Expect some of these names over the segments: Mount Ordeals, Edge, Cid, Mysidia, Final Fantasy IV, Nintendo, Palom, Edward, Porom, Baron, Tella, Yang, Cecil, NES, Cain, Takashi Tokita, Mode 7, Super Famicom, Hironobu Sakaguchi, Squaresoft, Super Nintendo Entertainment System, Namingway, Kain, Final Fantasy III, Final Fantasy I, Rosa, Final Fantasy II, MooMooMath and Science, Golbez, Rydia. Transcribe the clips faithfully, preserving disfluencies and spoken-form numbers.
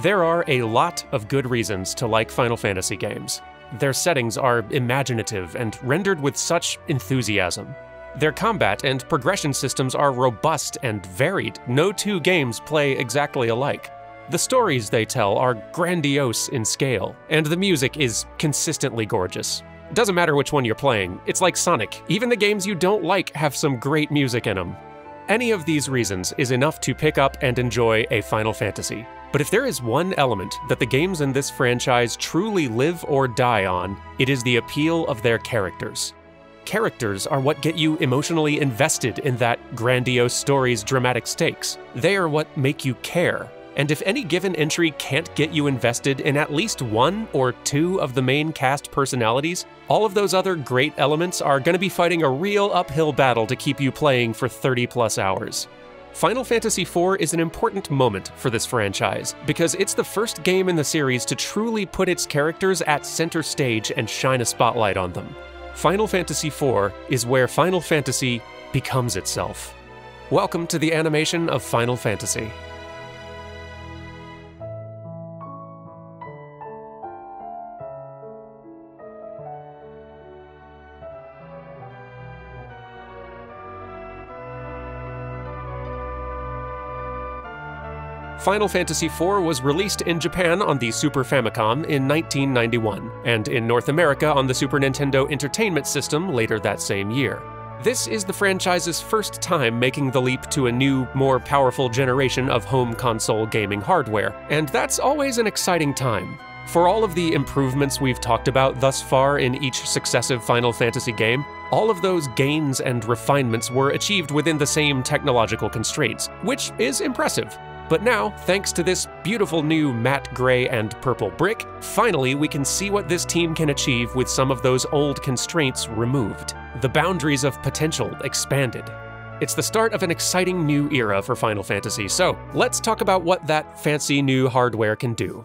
There are a lot of good reasons to like Final Fantasy games. Their settings are imaginative and rendered with such enthusiasm. Their combat and progression systems are robust and varied. No two games play exactly alike. The stories they tell are grandiose in scale, and the music is consistently gorgeous. Doesn't matter which one you're playing, it's like Sonic. Even the games you don't like have some great music in them. Any of these reasons is enough to pick up and enjoy a Final Fantasy. But if there is one element that the games in this franchise truly live or die on, it is the appeal of their characters. Characters are what get you emotionally invested in that grandiose story's dramatic stakes. They are what make you care. And if any given entry can't get you invested in at least one or two of the main cast personalities, all of those other great elements are going to be fighting a real uphill battle to keep you playing for thirty plus hours. Final Fantasy four is an important moment for this franchise, because it's the first game in the series to truly put its characters at center stage and shine a spotlight on them. Final Fantasy four is where Final Fantasy becomes itself. Welcome to the animation of Final Fantasy. Final Fantasy four was released in Japan on the Super Famicom in nineteen ninety-one, and in North America on the Super Nintendo Entertainment System later that same year. This is the franchise's first time making the leap to a new, more powerful generation of home console gaming hardware, and that's always an exciting time. For all of the improvements we've talked about thus far in each successive Final Fantasy game, all of those gains and refinements were achieved within the same technological constraints, which is impressive. But now, thanks to this beautiful new matte gray and purple brick, finally we can see what this team can achieve with some of those old constraints removed. The boundaries of potential expanded. It's the start of an exciting new era for Final Fantasy, so let's talk about what that fancy new hardware can do.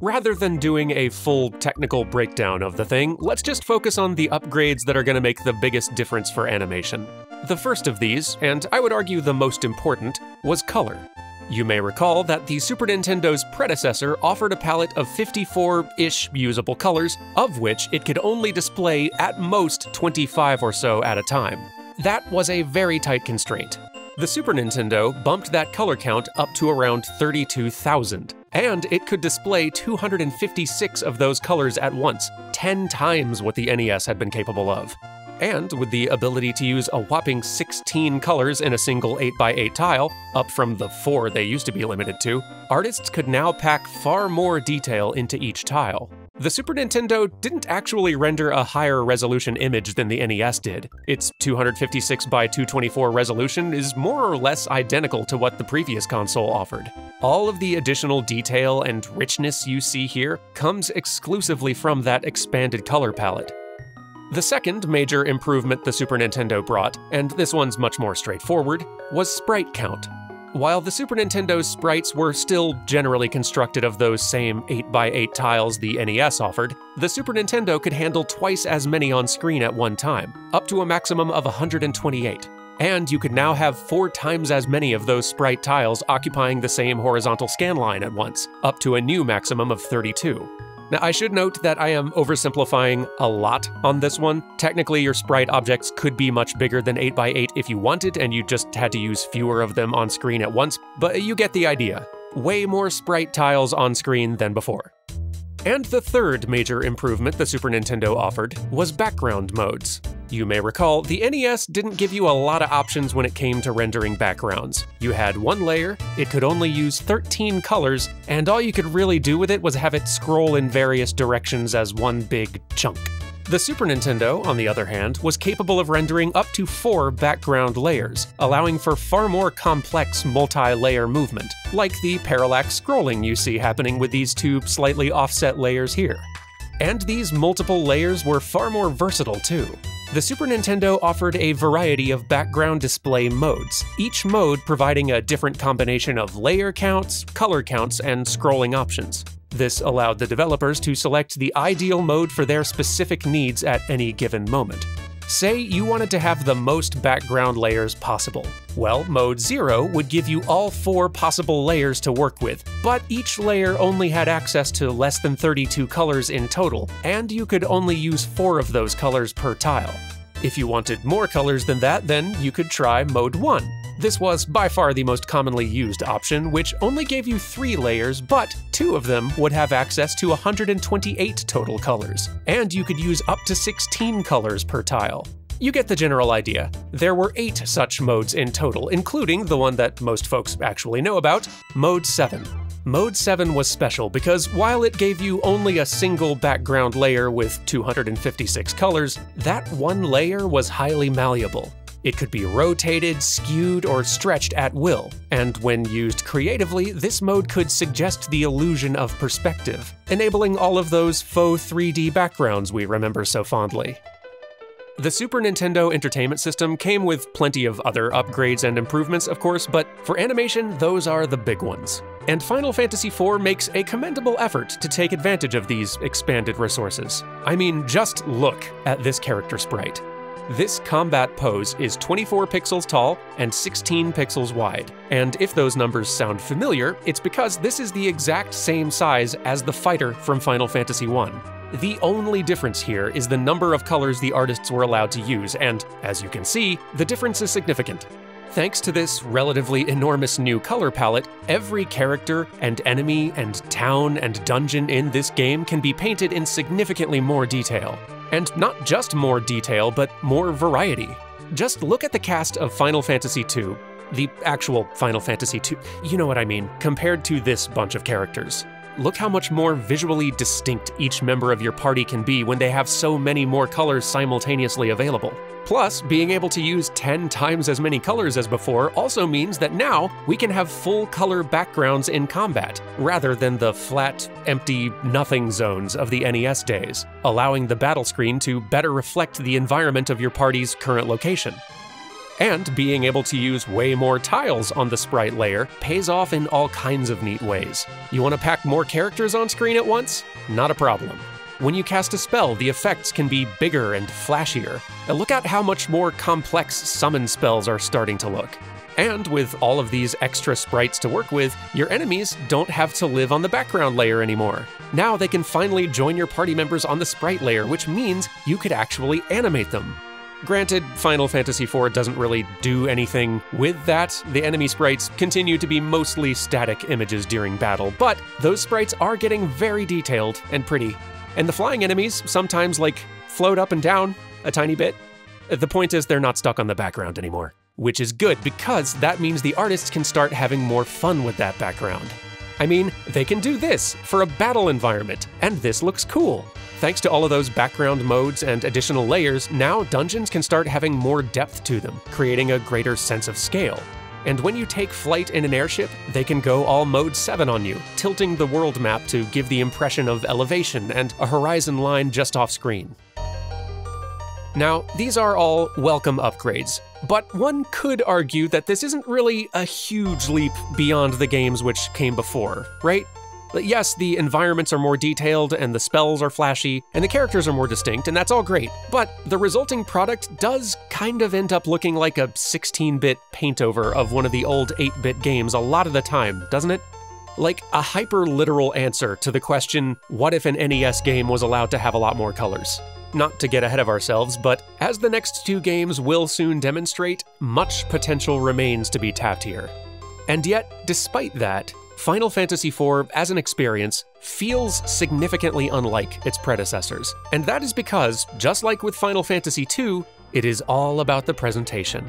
Rather than doing a full technical breakdown of the thing, let's just focus on the upgrades that are going to make the biggest difference for animation. The first of these, and I would argue the most important, was color. You may recall that the Super Nintendo's predecessor offered a palette of fifty-four-ish usable colors, of which it could only display at most twenty-five or so at a time. That was a very tight constraint. The Super Nintendo bumped that color count up to around thirty-two thousand. And it could display two hundred fifty-six of those colors at once, ten times what the N E S had been capable of. And with the ability to use a whopping sixteen colors in a single eight by eight tile, up from the four they used to be limited to, artists could now pack far more detail into each tile. The Super Nintendo didn't actually render a higher resolution image than the N E S did. Its two fifty-six by two twenty-four resolution is more or less identical to what the previous console offered. All of the additional detail and richness you see here comes exclusively from that expanded color palette. The second major improvement the Super Nintendo brought, and this one's much more straightforward, was sprite count. While the Super Nintendo's sprites were still generally constructed of those same eight by eight tiles the N E S offered, the Super Nintendo could handle twice as many on screen at one time, up to a maximum of one hundred twenty-eight. And you could now have four times as many of those sprite tiles occupying the same horizontal scanline at once, up to a new maximum of thirty-two. Now, I should note that I am oversimplifying a lot on this one. Technically, your sprite objects could be much bigger than eight by eight if you wanted, and you just had to use fewer of them on screen at once, but you get the idea. Way more sprite tiles on screen than before. And the third major improvement the Super Nintendo offered was background modes. You may recall, the N E S didn't give you a lot of options when it came to rendering backgrounds. You had one layer, it could only use thirteen colors, and all you could really do with it was have it scroll in various directions as one big chunk. The Super Nintendo, on the other hand, was capable of rendering up to four background layers, allowing for far more complex multi-layer movement, like the parallax scrolling you see happening with these two slightly offset layers here. And these multiple layers were far more versatile too. The Super Nintendo offered a variety of background display modes, each mode providing a different combination of layer counts, color counts, and scrolling options. This allowed the developers to select the ideal mode for their specific needs at any given moment. Say you wanted to have the most background layers possible. Well, Mode zero would give you all four possible layers to work with, but each layer only had access to less than thirty-two colors in total, and you could only use four of those colors per tile. If you wanted more colors than that, then you could try Mode one. This was by far the most commonly used option, which only gave you three layers, but two of them would have access to one hundred twenty-eight total colors, and you could use up to sixteen colors per tile. You get the general idea. There were eight such modes in total, including the one that most folks actually know about, Mode seven. Mode seven was special because while it gave you only a single background layer with two hundred fifty-six colors, that one layer was highly malleable. It could be rotated, skewed, or stretched at will, and when used creatively, this mode could suggest the illusion of perspective, enabling all of those faux three D backgrounds we remember so fondly. The Super Nintendo Entertainment System came with plenty of other upgrades and improvements, of course, but for animation, those are the big ones. And Final Fantasy four makes a commendable effort to take advantage of these expanded resources. I mean, just look at this character sprite. This combat pose is twenty-four pixels tall and sixteen pixels wide, and if those numbers sound familiar, it's because this is the exact same size as the fighter from Final Fantasy one. The only difference here is the number of colors the artists were allowed to use, and as you can see, the difference is significant. Thanks to this relatively enormous new color palette, every character and enemy and town and dungeon in this game can be painted in significantly more detail. And not just more detail, but more variety. Just look at the cast of Final Fantasy two, the actual Final Fantasy two, you know what I mean, compared to this bunch of characters. Look how much more visually distinct each member of your party can be when they have so many more colors simultaneously available. Plus, being able to use ten times as many colors as before also means that now we can have full color backgrounds in combat, rather than the flat, empty, nothing zones of the N E S days, allowing the battle screen to better reflect the environment of your party's current location. And being able to use way more tiles on the sprite layer pays off in all kinds of neat ways. You want to pack more characters on screen at once? Not a problem. When you cast a spell, the effects can be bigger and flashier. And look at how much more complex summon spells are starting to look. And with all of these extra sprites to work with, your enemies don't have to live on the background layer anymore. Now they can finally join your party members on the sprite layer, which means you could actually animate them. Granted, Final Fantasy four doesn't really do anything with that. The enemy sprites continue to be mostly static images during battle, but those sprites are getting very detailed and pretty. And the flying enemies sometimes, like, float up and down a tiny bit. The point is they're not stuck on the background anymore, which is good because that means the artists can start having more fun with that background. I mean, they can do this for a battle environment, and this looks cool. Thanks to all of those background modes and additional layers, now dungeons can start having more depth to them, creating a greater sense of scale. And when you take flight in an airship, they can go all Mode seven on you, tilting the world map to give the impression of elevation and a horizon line just off screen. Now, these are all welcome upgrades, but one could argue that this isn't really a huge leap beyond the games which came before, right? Yes, the environments are more detailed, and the spells are flashy, and the characters are more distinct, and that's all great, but the resulting product does kind of end up looking like a sixteen bit paint-over of one of the old eight bit games a lot of the time, doesn't it? Like a hyper-literal answer to the question, what if an N E S game was allowed to have a lot more colors? Not to get ahead of ourselves, but as the next two games will soon demonstrate, much potential remains to be tapped here. And yet, despite that, Final Fantasy four, as an experience, feels significantly unlike its predecessors. And that is because, just like with Final Fantasy two, it is all about the presentation.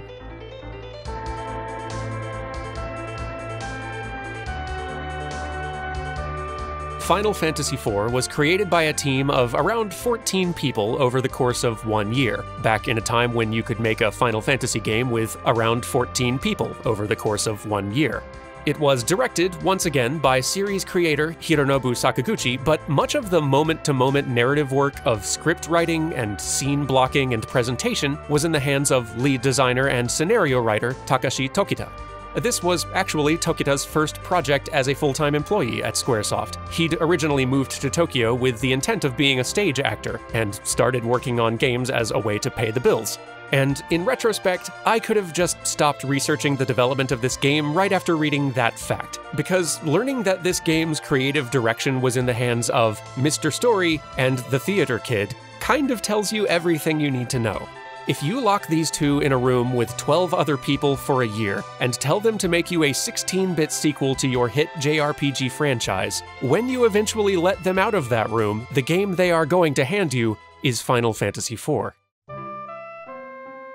Final Fantasy four was created by a team of around fourteen people over the course of one year, back in a time when you could make a Final Fantasy game with around fourteen people over the course of one year. It was directed, once again, by series creator Hironobu Sakaguchi, but much of the moment-to-moment narrative work of script writing and scene blocking and presentation was in the hands of lead designer and scenario writer Takashi Tokita. This was actually Tokita's first project as a full-time employee at Squaresoft. He'd originally moved to Tokyo with the intent of being a stage actor, and started working on games as a way to pay the bills. And in retrospect, I could have just stopped researching the development of this game right after reading that fact, because learning that this game's creative direction was in the hands of Mister Story and the Theater Kid kind of tells you everything you need to know. If you lock these two in a room with twelve other people for a year, and tell them to make you a sixteen bit sequel to your hit J R P G franchise, when you eventually let them out of that room, the game they are going to hand you is Final Fantasy four.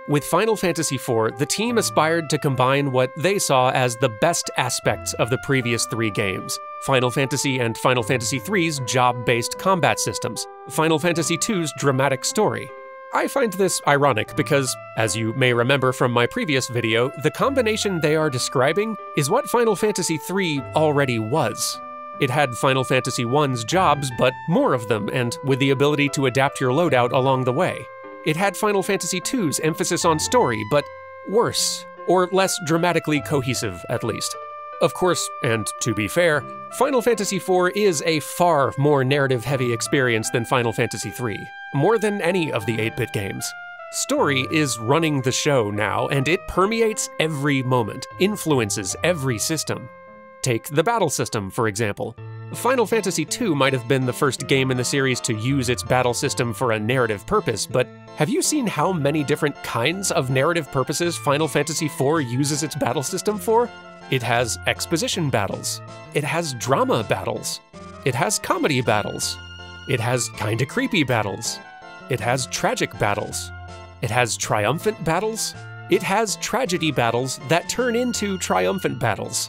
With Final Fantasy four, the team aspired to combine what they saw as the best aspects of the previous three games: Final Fantasy and Final Fantasy three's job-based combat systems, Final Fantasy two's dramatic story. I find this ironic because, as you may remember from my previous video, the combination they are describing is what Final Fantasy three already was. It had Final Fantasy one's jobs, but more of them, and with the ability to adapt your loadout along the way. It had Final Fantasy two's emphasis on story, but worse, or less dramatically cohesive, at least. Of course, and to be fair, Final Fantasy four is a far more narrative-heavy experience than Final Fantasy three, more than any of the eight bit games. Story is running the show now, and it permeates every moment, influences every system. Take the battle system, for example. Final Fantasy two might have been the first game in the series to use its battle system for a narrative purpose, but have you seen how many different kinds of narrative purposes Final Fantasy four uses its battle system for? It has exposition battles. It has drama battles. It has comedy battles. It has kinda creepy battles. It has tragic battles. It has triumphant battles. It has tragedy battles that turn into triumphant battles.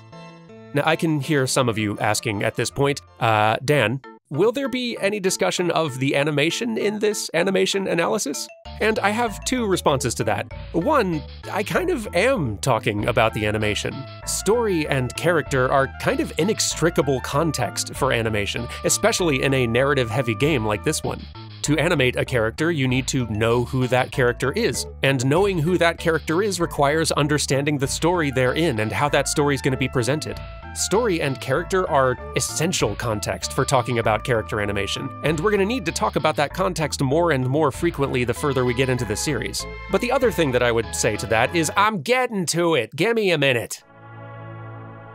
Now, I can hear some of you asking at this point, uh, Dan, will there be any discussion of the animation in this animation analysis? And I have two responses to that. One, I kind of am talking about the animation. Story and character are kind of inextricable context for animation, especially in a narrative-heavy game like this one. To animate a character, you need to know who that character is, and knowing who that character is requires understanding the story they're in and how that story is going to be presented. Story and character are essential context for talking about character animation, and we're going to need to talk about that context more and more frequently the further we get into the series. But the other thing that I would say to that is, I'm getting to it! Give me a minute!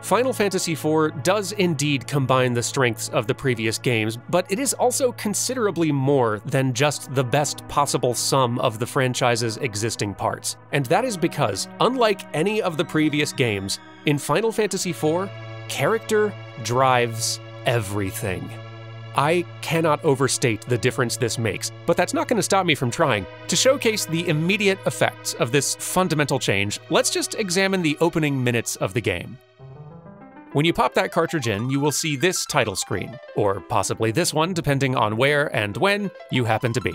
Final Fantasy four does indeed combine the strengths of the previous games, but it is also considerably more than just the best possible sum of the franchise's existing parts. And that is because, unlike any of the previous games, in Final Fantasy four, character drives everything. I cannot overstate the difference this makes, but that's not going to stop me from trying. To showcase the immediate effects of this fundamental change, let's just examine the opening minutes of the game. When you pop that cartridge in, you will see this title screen, or possibly this one depending on where and when you happen to be.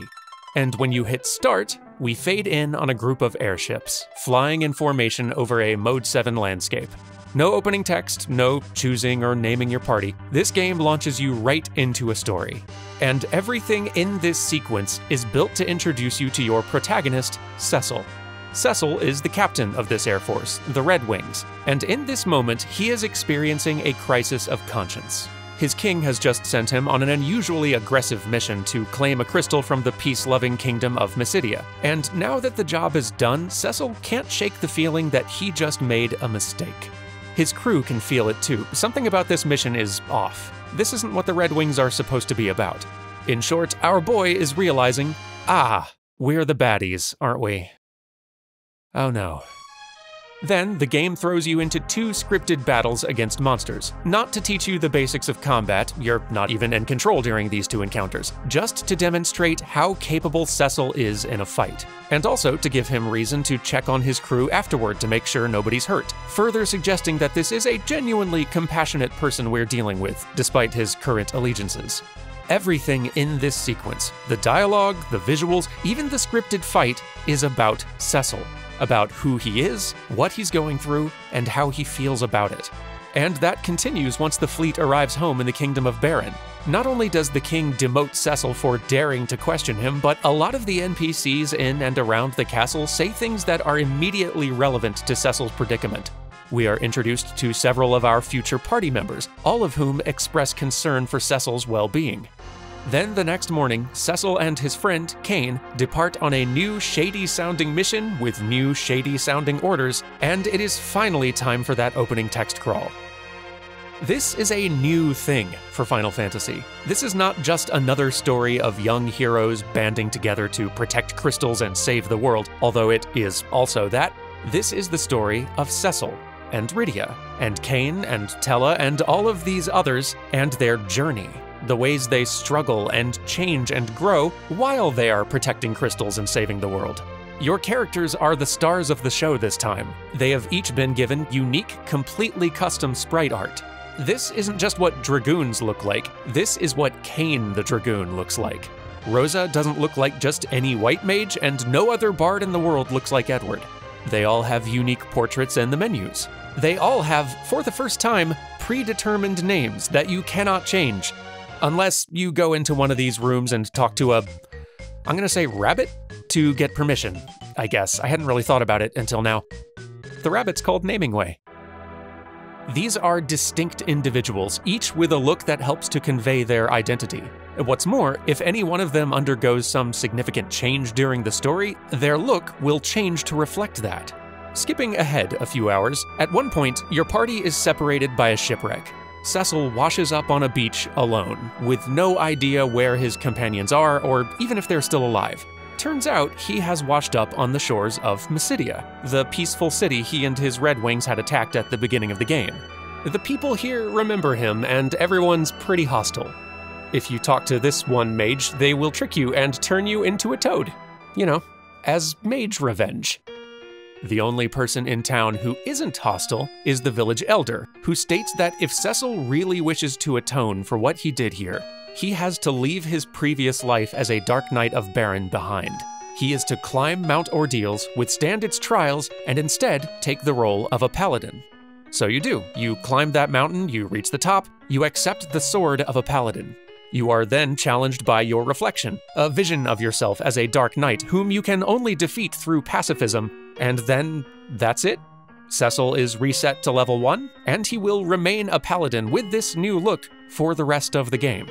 And when you hit start, we fade in on a group of airships, flying in formation over a Mode seven landscape. No opening text, no choosing or naming your party. This game launches you right into a story. And everything in this sequence is built to introduce you to your protagonist, Cecil. Cecil is the captain of this Air Force, the Red Wings, and in this moment he is experiencing a crisis of conscience. His king has just sent him on an unusually aggressive mission to claim a crystal from the peace-loving kingdom of Mysidia, and now that the job is done, Cecil can't shake the feeling that he just made a mistake. His crew can feel it too. Something about this mission is off. This isn't what the Red Wings are supposed to be about. In short, our boy is realizing, ah, we're the baddies, aren't we? Oh no. Then, the game throws you into two scripted battles against monsters. Not to teach you the basics of combat, you're not even in control during these two encounters, just to demonstrate how capable Cecil is in a fight. And also to give him reason to check on his crew afterward to make sure nobody's hurt, further suggesting that this is a genuinely compassionate person we're dealing with, despite his current allegiances. Everything in this sequence, the dialogue, the visuals, even the scripted fight, is about Cecil. About who he is, what he's going through, and how he feels about it. And that continues once the fleet arrives home in the kingdom of Baron. Not only does the king demote Cecil for daring to question him, but a lot of the N P Cs in and around the castle say things that are immediately relevant to Cecil's predicament. We are introduced to several of our future party members, all of whom express concern for Cecil's well-being. Then the next morning, Cecil and his friend, Cain, depart on a new shady-sounding mission with new shady-sounding orders, and it is finally time for that opening text crawl. This is a new thing for Final Fantasy. This is not just another story of young heroes banding together to protect crystals and save the world, although it is also that. This is the story of Cecil and Rydia and Kain and Tella and all of these others and their journey. The ways they struggle and change and grow while they are protecting crystals and saving the world. Your characters are the stars of the show this time. They have each been given unique, completely custom sprite art. This isn't just what Dragoons look like, this is what Cain the Dragoon looks like. Rosa doesn't look like just any white mage, and no other bard in the world looks like Edward. They all have unique portraits and the menus. They all have, for the first time, predetermined names that you cannot change. Unless you go into one of these rooms and talk to a, I'm gonna say rabbit? To get permission, I guess. I hadn't really thought about it until now. The rabbit's called Namingway. These are distinct individuals, each with a look that helps to convey their identity. What's more, if any one of them undergoes some significant change during the story, their look will change to reflect that. Skipping ahead a few hours, at one point, your party is separated by a shipwreck. Cecil washes up on a beach alone, with no idea where his companions are or even if they're still alive. Turns out he has washed up on the shores of Mysidia, the peaceful city he and his Red Wings had attacked at the beginning of the game. The people here remember him, and everyone's pretty hostile. If you talk to this one mage, they will trick you and turn you into a toad. You know, as mage revenge. The only person in town who isn't hostile is the village elder, who states that if Cecil really wishes to atone for what he did here, he has to leave his previous life as a Dark Knight of Baron behind. He is to climb Mount Ordeals, withstand its trials, and instead take the role of a paladin. So you do. You climb that mountain, you reach the top, you accept the sword of a paladin. You are then challenged by your reflection, a vision of yourself as a Dark Knight whom you can only defeat through pacifism, and then that's it. Cecil is reset to level one, and he will remain a paladin with this new look for the rest of the game.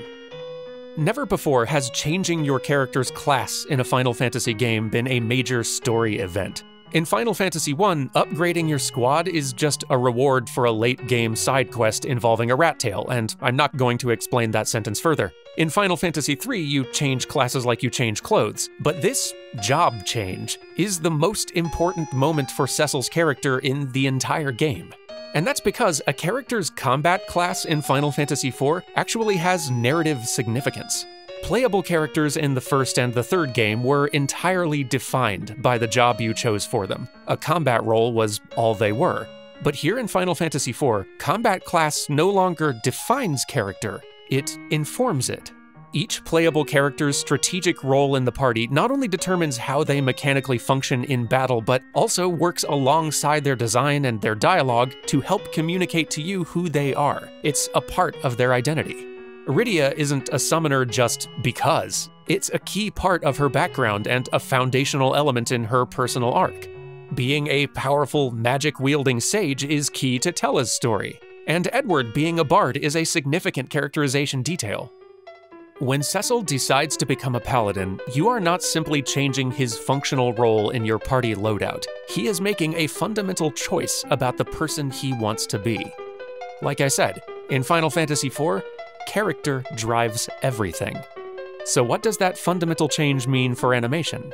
Never before has changing your character's class in a Final Fantasy game been a major story event. In Final Fantasy one, upgrading your squad is just a reward for a late-game side quest involving a rat tail, and I'm not going to explain that sentence further. In Final Fantasy three, you change classes like you change clothes, but this job change is the most important moment for Cecil's character in the entire game. And that's because a character's combat class in Final Fantasy four actually has narrative significance. Playable characters in the first and the third game were entirely defined by the job you chose for them. A combat role was all they were. But here in Final Fantasy four, combat class no longer defines character, it informs it. Each playable character's strategic role in the party not only determines how they mechanically function in battle, but also works alongside their design and their dialogue to help communicate to you who they are. It's a part of their identity. Rydia isn't a summoner just because. It's a key part of her background and a foundational element in her personal arc. Being a powerful, magic-wielding sage is key to Tella's story, and Edward being a bard is a significant characterization detail. When Cecil decides to become a paladin, you are not simply changing his functional role in your party loadout. He is making a fundamental choice about the person he wants to be. Like I said, in Final Fantasy four, character drives everything. So what does that fundamental change mean for animation?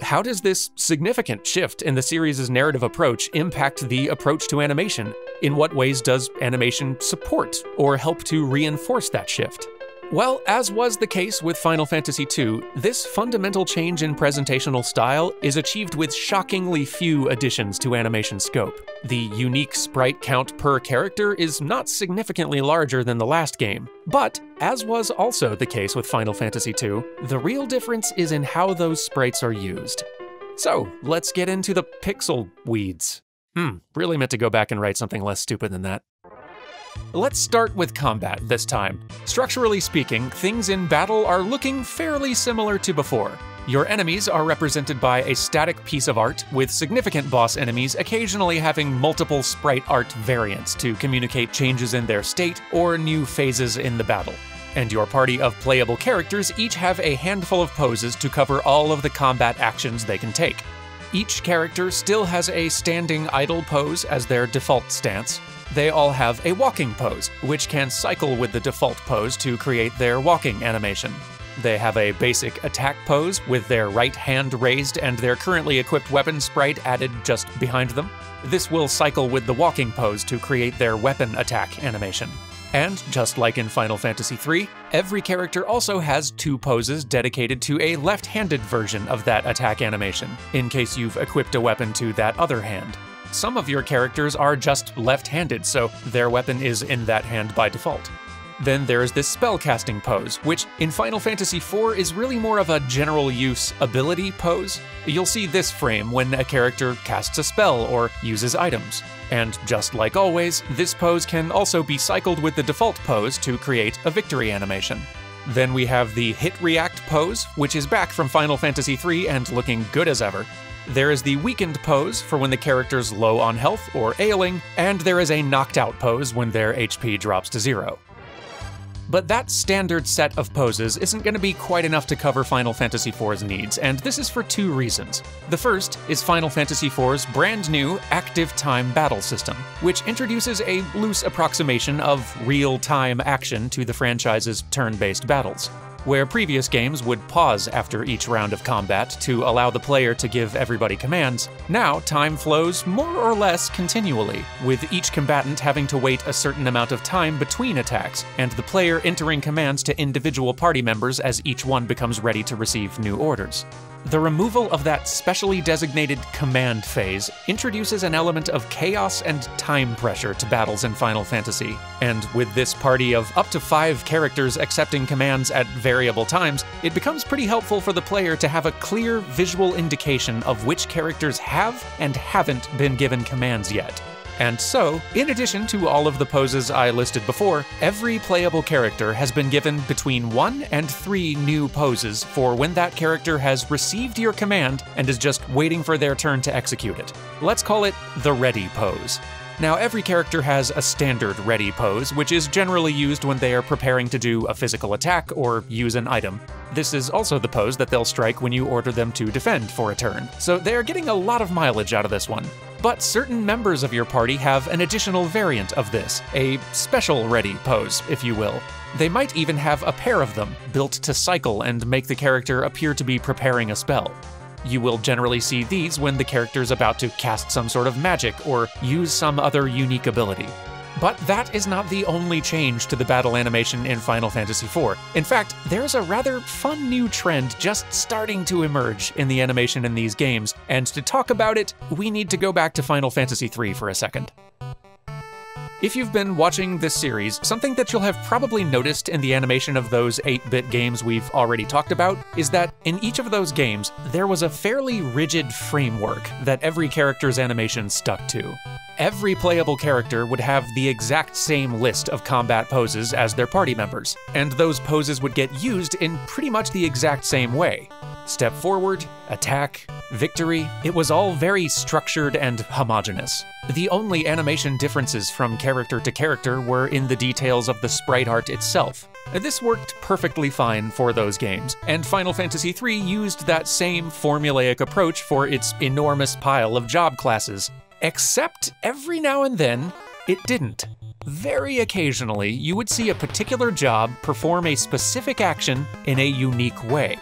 How does this significant shift in the series' narrative approach impact the approach to animation? In what ways does animation support or help to reinforce that shift? Well, as was the case with Final Fantasy two, this fundamental change in presentational style is achieved with shockingly few additions to animation scope. The unique sprite count per character is not significantly larger than the last game, but, as was also the case with Final Fantasy two, the real difference is in how those sprites are used. So, let's get into the pixel weeds. Hmm, really meant to go back and write something less stupid than that. Let's start with combat this time. Structurally speaking, things in battle are looking fairly similar to before. Your enemies are represented by a static piece of art, with significant boss enemies occasionally having multiple sprite art variants to communicate changes in their state or new phases in the battle. And your party of playable characters each have a handful of poses to cover all of the combat actions they can take. Each character still has a standing idle pose as their default stance. They all have a walking pose, which can cycle with the default pose to create their walking animation. They have a basic attack pose, with their right hand raised and their currently equipped weapon sprite added just behind them. This will cycle with the walking pose to create their weapon attack animation. And, just like in Final Fantasy three, every character also has two poses dedicated to a left-handed version of that attack animation, in case you've equipped a weapon to that other hand. Some of your characters are just left-handed, so their weapon is in that hand by default. Then there's this spellcasting pose, which in Final Fantasy four is really more of a general-use ability pose. You'll see this frame when a character casts a spell or uses items. And just like always, this pose can also be cycled with the default pose to create a victory animation. Then we have the hit-react pose, which is back from Final Fantasy three and looking good as ever. There is the weakened pose for when the character's low on health or ailing, and there is a knocked-out pose when their H P drops to zero. But that standard set of poses isn't going to be quite enough to cover Final Fantasy four's needs, and this is for two reasons. The first is Final Fantasy four's brand new active time battle system, which introduces a loose approximation of real-time action to the franchise's turn-based battles, where previous games would pause after each round of combat to allow the player to give everybody commands. Now, time flows more or less continually, with each combatant having to wait a certain amount of time between attacks, and the player entering commands to individual party members as each one becomes ready to receive new orders. The removal of that specially designated command phase introduces an element of chaos and time pressure to battles in Final Fantasy, and with this party of up to five characters accepting commands at variable times, it becomes pretty helpful for the player to have a clear visual indication of which characters have and haven't been given commands yet. And so, in addition to all of the poses I listed before, every playable character has been given between one and three new poses for when that character has received your command and is just waiting for their turn to execute it. Let's call it the ready pose. Now, every character has a standard ready pose, which is generally used when they are preparing to do a physical attack or use an item. This is also the pose that they'll strike when you order them to defend for a turn, so they're getting a lot of mileage out of this one. But certain members of your party have an additional variant of this, a special ready pose, if you will. They might even have a pair of them, built to cycle and make the character appear to be preparing a spell. You will generally see these when the character's about to cast some sort of magic or use some other unique ability. But that is not the only change to the battle animation in Final Fantasy four. In fact, there's a rather fun new trend just starting to emerge in the animation in these games, and to talk about it, we need to go back to Final Fantasy three for a second. If you've been watching this series, something that you'll have probably noticed in the animation of those eight bit games we've already talked about is that in each of those games, there was a fairly rigid framework that every character's animation stuck to. Every playable character would have the exact same list of combat poses as their party members, and those poses would get used in pretty much the exact same way. Step forward, attack, victory, it was all very structured and homogeneous. The only animation differences from character to character were in the details of the sprite art itself. This worked perfectly fine for those games, and Final Fantasy three used that same formulaic approach for its enormous pile of job classes. Except every now and then, it didn't. Very occasionally, you would see a particular job perform a specific action in a unique way.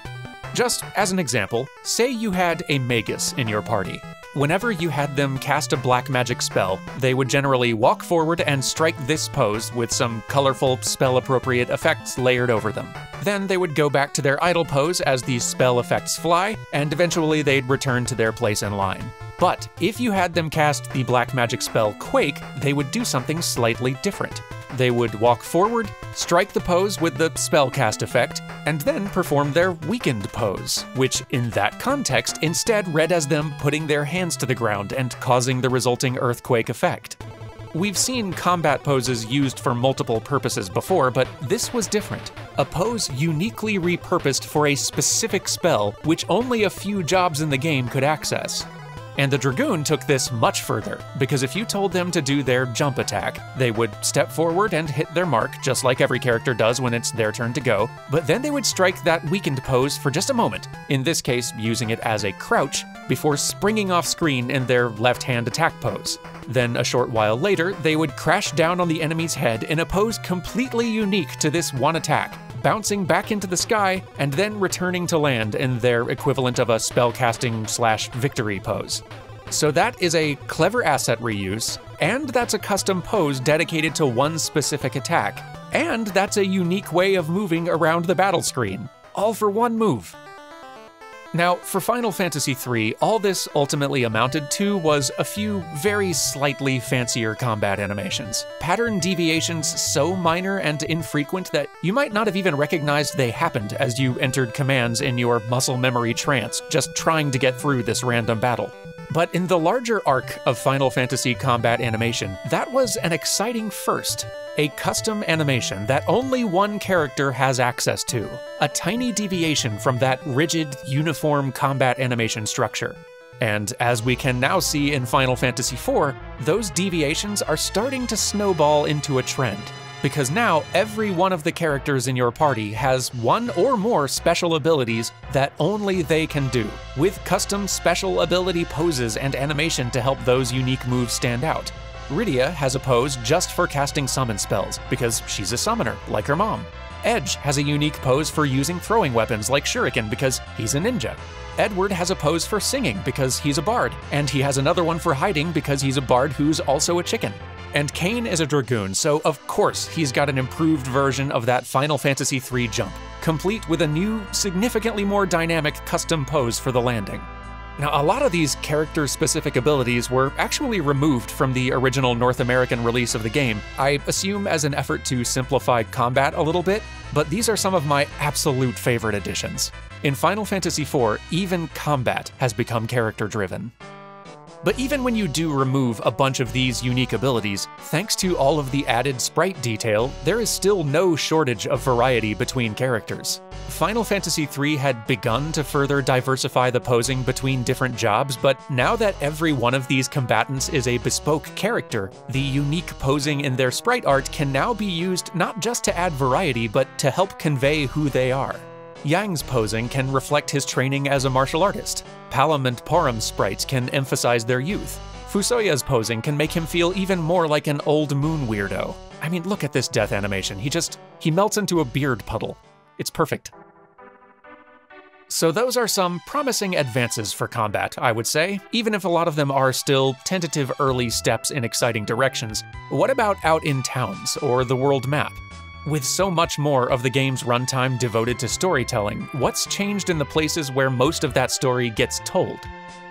Just as an example, say you had a Magus in your party. Whenever you had them cast a black magic spell, they would generally walk forward and strike this pose with some colorful, spell-appropriate effects layered over them. Then they would go back to their idle pose as these spell effects fly, and eventually they'd return to their place in line. But if you had them cast the black magic spell Quake, they would do something slightly different. They would walk forward, strike the pose with the spell cast effect, and then perform their weakened pose, which in that context instead read as them putting their hands to the ground and causing the resulting earthquake effect. We've seen combat poses used for multiple purposes before, but this was different. a pose uniquely repurposed for a specific spell which only a few jobs in the game could access. And the Dragoon took this much further, because if you told them to do their jump attack, they would step forward and hit their mark, just like every character does when it's their turn to go, but then they would strike that weakened pose for just a moment, in this case using it as a crouch, before springing off screen in their left-hand attack pose. Then a short while later, they would crash down on the enemy's head in a pose completely unique to this one attack, bouncing back into the sky, and then returning to land in their equivalent of a spellcasting slash victory pose. So that is a clever asset reuse, and that's a custom pose dedicated to one specific attack, and that's a unique way of moving around the battle screen, all for one move. Now, for Final Fantasy three, all this ultimately amounted to was a few very slightly fancier combat animations. Pattern deviations so minor and infrequent that you might not have even recognized they happened as you entered commands in your muscle memory trance, just trying to get through this random battle. But in the larger arc of Final Fantasy combat animation, that was an exciting first. A custom animation that only one character has access to, a tiny deviation from that rigid, uniform combat animation structure. And as we can now see in Final Fantasy four, those deviations are starting to snowball into a trend, because now every one of the characters in your party has one or more special abilities that only they can do, with custom special ability poses and animation to help those unique moves stand out. Rydia has a pose just for casting summon spells, because she's a summoner, like her mom. Edge has a unique pose for using throwing weapons like shuriken, because he's a ninja. Edward has a pose for singing, because he's a bard, and he has another one for hiding, because he's a bard who's also a chicken. And Cain is a dragoon, so of course he's got an improved version of that Final Fantasy three jump, complete with a new, significantly more dynamic custom pose for the landing. Now, a lot of these character-specific abilities were actually removed from the original North American release of the game, I assume as an effort to simplify combat a little bit, but these are some of my absolute favorite additions. In Final Fantasy four, even combat has become character-driven. But even when you do remove a bunch of these unique abilities, thanks to all of the added sprite detail, there is still no shortage of variety between characters. Final Fantasy three had begun to further diversify the posing between different jobs, but now that every one of these combatants is a bespoke character, the unique posing in their sprite art can now be used not just to add variety, but to help convey who they are. Yang's posing can reflect his training as a martial artist. Palom and Porom's sprites can emphasize their youth. Fusoya's posing can make him feel even more like an old moon weirdo. I mean, look at this death animation. He just, he melts into a beard puddle. It's perfect. So those are some promising advances for combat, I would say, even if a lot of them are still tentative early steps in exciting directions. What about out in towns or the world map? With so much more of the game's runtime devoted to storytelling, what's changed in the places where most of that story gets told?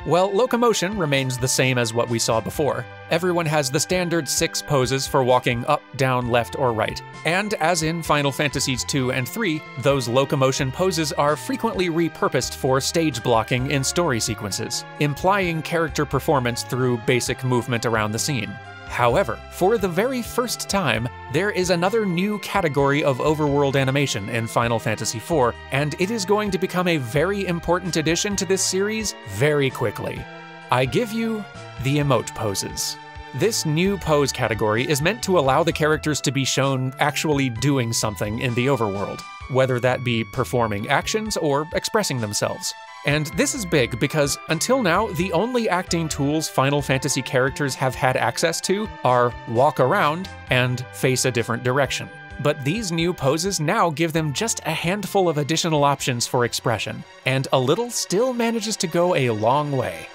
Well, locomotion remains the same as what we saw before. Everyone has the standard six poses for walking up, down, left, or right. And as in Final Fantasies two and three, those locomotion poses are frequently repurposed for stage blocking in story sequences, implying character performance through basic movement around the scene. However, for the very first time, there is another new category of overworld animation in Final Fantasy four, and it is going to become a very important addition to this series very quickly. I give you the emote poses. This new pose category is meant to allow the characters to be shown actually doing something in the overworld, whether that be performing actions or expressing themselves. And this is big because, until now, the only acting tools Final Fantasy characters have had access to are walk around and face a different direction. But these new poses now give them just a handful of additional options for expression, and a little still manages to go a long way.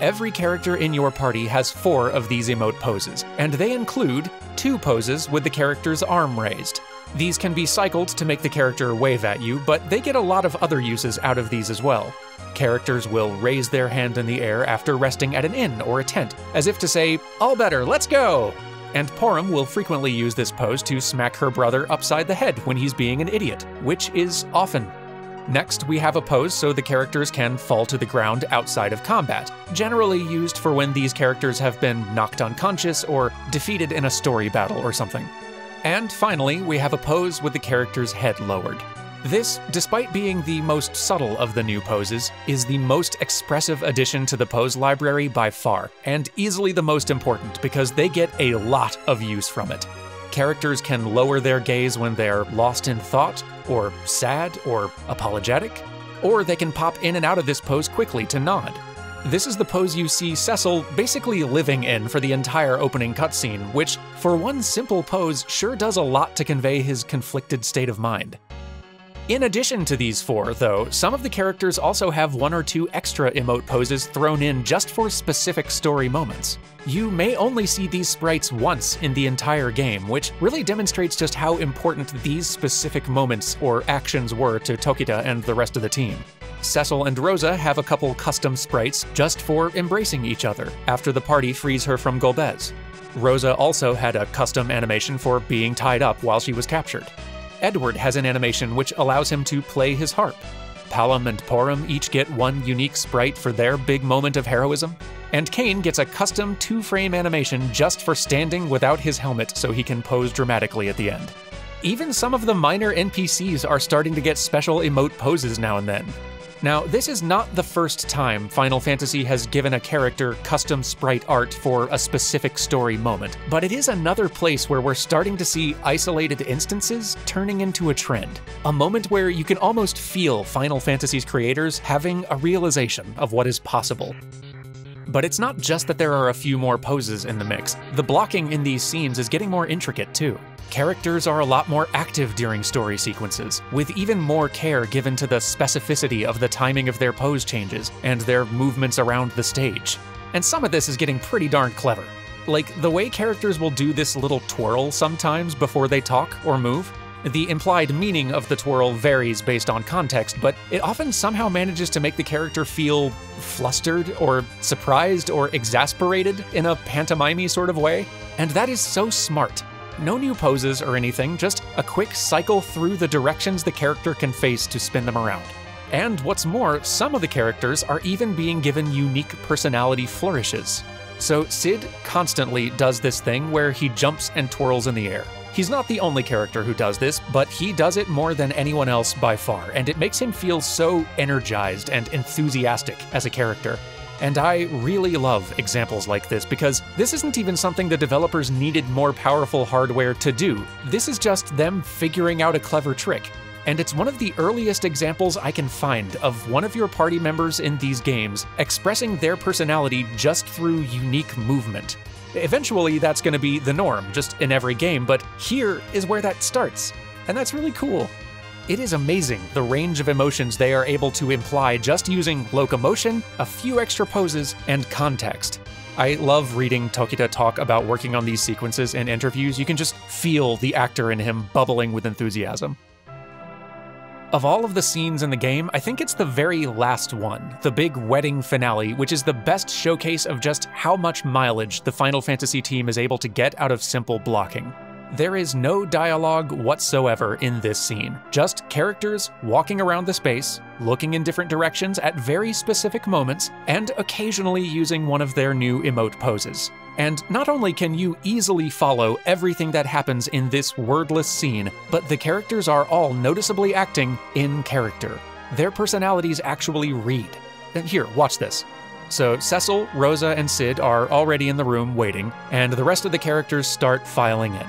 Every character in your party has four of these emote poses, and they include two poses with the character's arm raised. These can be cycled to make the character wave at you, but they get a lot of other uses out of these as well. Characters will raise their hand in the air after resting at an inn or a tent, as if to say, "All better, let's go!" And Porom will frequently use this pose to smack her brother upside the head when he's being an idiot, which is often. Next, we have a pose so the characters can fall to the ground outside of combat, generally used for when these characters have been knocked unconscious or defeated in a story battle or something. And finally, we have a pose with the character's head lowered. This, despite being the most subtle of the new poses, is the most expressive addition to the pose library by far, and easily the most important because they get a lot of use from it. Characters can lower their gaze when they're lost in thought, or sad, or apologetic, or they can pop in and out of this pose quickly to nod. This is the pose you see Cecil basically living in for the entire opening cutscene, which, for one simple pose, sure does a lot to convey his conflicted state of mind. In addition to these four, though, some of the characters also have one or two extra emote poses thrown in just for specific story moments. You may only see these sprites once in the entire game, which really demonstrates just how important these specific moments or actions were to Tokita and the rest of the team. Cecil and Rosa have a couple custom sprites just for embracing each other after the party frees her from Golbez. Rosa also had a custom animation for being tied up while she was captured. Edward has an animation which allows him to play his harp. Palom and Porom each get one unique sprite for their big moment of heroism, and Cain gets a custom two-frame animation just for standing without his helmet so he can pose dramatically at the end. Even some of the minor N P Cs are starting to get special emote poses now and then. Now, this is not the first time Final Fantasy has given a character custom sprite art for a specific story moment, but it is another place where we're starting to see isolated instances turning into a trend. A moment where you can almost feel Final Fantasy's creators having a realization of what is possible. But it's not just that there are a few more poses in the mix. The blocking in these scenes is getting more intricate, too. Characters are a lot more active during story sequences, with even more care given to the specificity of the timing of their pose changes and their movements around the stage. And some of this is getting pretty darn clever. Like, the way characters will do this little twirl sometimes before they talk or move. The implied meaning of the twirl varies based on context, but it often somehow manages to make the character feel flustered or surprised or exasperated in a pantomime-y sort of way. And that is so smart. No new poses or anything, just a quick cycle through the directions the character can face to spin them around. And what's more, some of the characters are even being given unique personality flourishes. So Cid constantly does this thing where he jumps and twirls in the air. He's not the only character who does this, but he does it more than anyone else by far, and it makes him feel so energized and enthusiastic as a character. And I really love examples like this, because this isn't even something the developers needed more powerful hardware to do. This is just them figuring out a clever trick. And it's one of the earliest examples I can find of one of your party members in these games expressing their personality just through unique movement. Eventually, that's going to be the norm, just in every game, but here is where that starts. And that's really cool. It is amazing the range of emotions they are able to imply just using locomotion, a few extra poses, and context. I love reading Tokita talk about working on these sequences in interviews. You can just feel the actor in him bubbling with enthusiasm. Of all of the scenes in the game, I think it's the very last one, the big wedding finale, which is the best showcase of just how much mileage the Final Fantasy team is able to get out of simple blocking. There is no dialogue whatsoever in this scene, just characters walking around the space, looking in different directions at very specific moments, and occasionally using one of their new emote poses. And not only can you easily follow everything that happens in this wordless scene, but the characters are all noticeably acting in character. Their personalities actually read. And here, watch this. So Cecil, Rosa, and Cid are already in the room waiting, and the rest of the characters start filing in.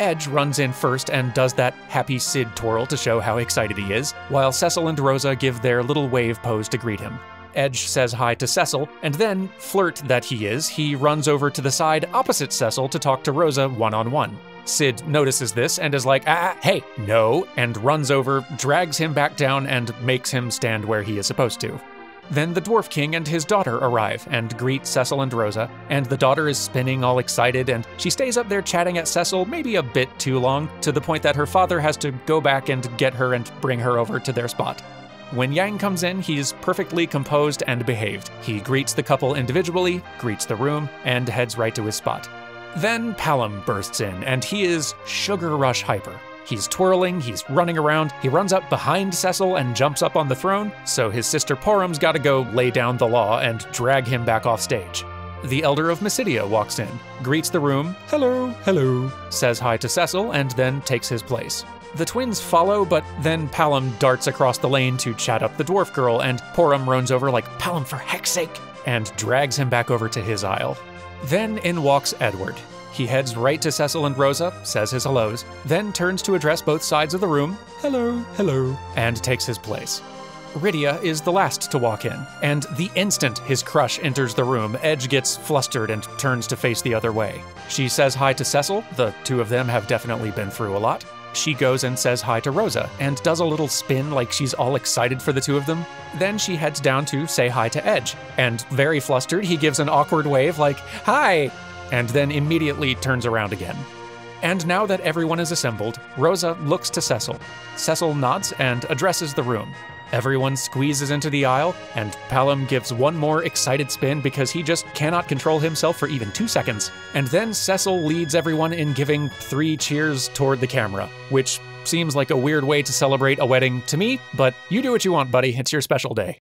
Edge runs in first and does that happy Cid twirl to show how excited he is, while Cecil and Rosa give their little wave pose to greet him. Edge says hi to Cecil, and then, flirt that he is, he runs over to the side opposite Cecil to talk to Rosa one-on-one. Cid notices this and is like, ah, hey, no, and runs over, drags him back down, and makes him stand where he is supposed to. Then the Dwarf King and his daughter arrive and greet Cecil and Rosa, and the daughter is spinning all excited, and she stays up there chatting at Cecil maybe a bit too long, to the point that her father has to go back and get her and bring her over to their spot. When Yang comes in, he's perfectly composed and behaved. He greets the couple individually, greets the room, and heads right to his spot. Then Palom bursts in, and he is sugar rush hyper. He's twirling, he's running around, he runs up behind Cecil and jumps up on the throne, so his sister Porum's gotta go lay down the law and drag him back off stage. the Elder of Mysidia walks in, greets the room, hello, hello, says hi to Cecil, and then takes his place. The twins follow, but then Palom darts across the lane to chat up the dwarf girl, and Porom runs over like, Palom, for heck's sake, and drags him back over to his aisle. Then in walks Edward. He heads right to Cecil and Rosa, says his hellos, then turns to address both sides of the room, hello, hello, and takes his place. Rydia is the last to walk in, and the instant his crush enters the room, Edge gets flustered and turns to face the other way. She says hi to Cecil, the two of them have definitely been through a lot. She goes and says hi to Rosa, and does a little spin like she's all excited for the two of them. Then she heads down to say hi to Edge, and very flustered, he gives an awkward wave like, hi, and then immediately turns around again. And now that everyone is assembled, Rosa looks to Cecil. Cecil nods and addresses the room. Everyone squeezes into the aisle, and Palom gives one more excited spin because he just cannot control himself for even two seconds. And then Cecil leads everyone in giving three cheers toward the camera, which seems like a weird way to celebrate a wedding to me, but you do what you want, buddy, it's your special day.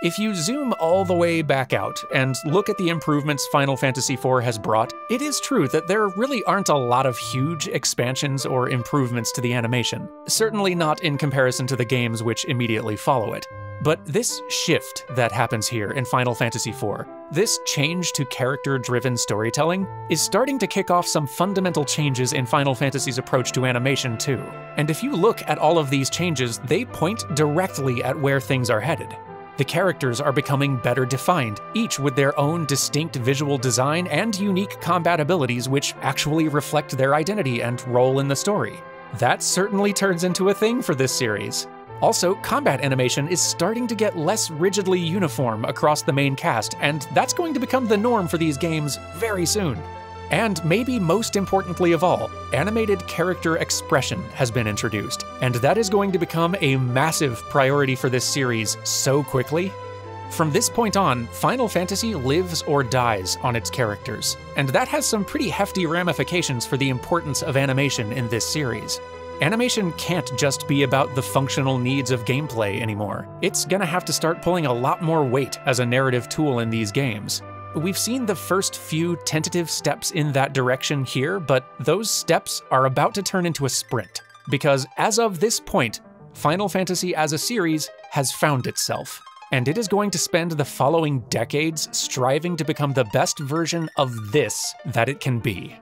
If you zoom all the way back out and look at the improvements Final Fantasy four has brought, it is true that there really aren't a lot of huge expansions or improvements to the animation, certainly not in comparison to the games which immediately follow it. But this shift that happens here in Final Fantasy four, this change to character-driven storytelling, is starting to kick off some fundamental changes in Final Fantasy's approach to animation too. And if you look at all of these changes, they point directly at where things are headed. The characters are becoming better defined, each with their own distinct visual design and unique combat abilities which actually reflect their identity and role in the story. That certainly turns into a thing for this series. Also, combat animation is starting to get less rigidly uniform across the main cast, and that's going to become the norm for these games very soon. And maybe most importantly of all, animated character expression has been introduced, and that is going to become a massive priority for this series so quickly. From this point on, Final Fantasy lives or dies on its characters, and that has some pretty hefty ramifications for the importance of animation in this series. Animation can't just be about the functional needs of gameplay anymore. It's gonna have to start pulling a lot more weight as a narrative tool in these games. We've seen the first few tentative steps in that direction here, but those steps are about to turn into a sprint. Because as of this point, Final Fantasy as a series has found itself. And it is going to spend the following decades striving to become the best version of this that it can be.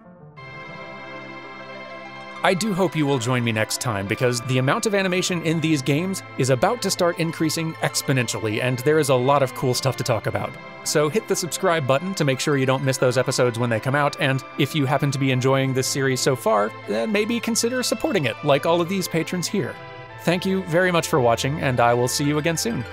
I do hope you will join me next time, because the amount of animation in these games is about to start increasing exponentially, and there is a lot of cool stuff to talk about. So hit the subscribe button to make sure you don't miss those episodes when they come out, and if you happen to be enjoying this series so far, then maybe consider supporting it, like all of these patrons here. Thank you very much for watching, and I will see you again soon.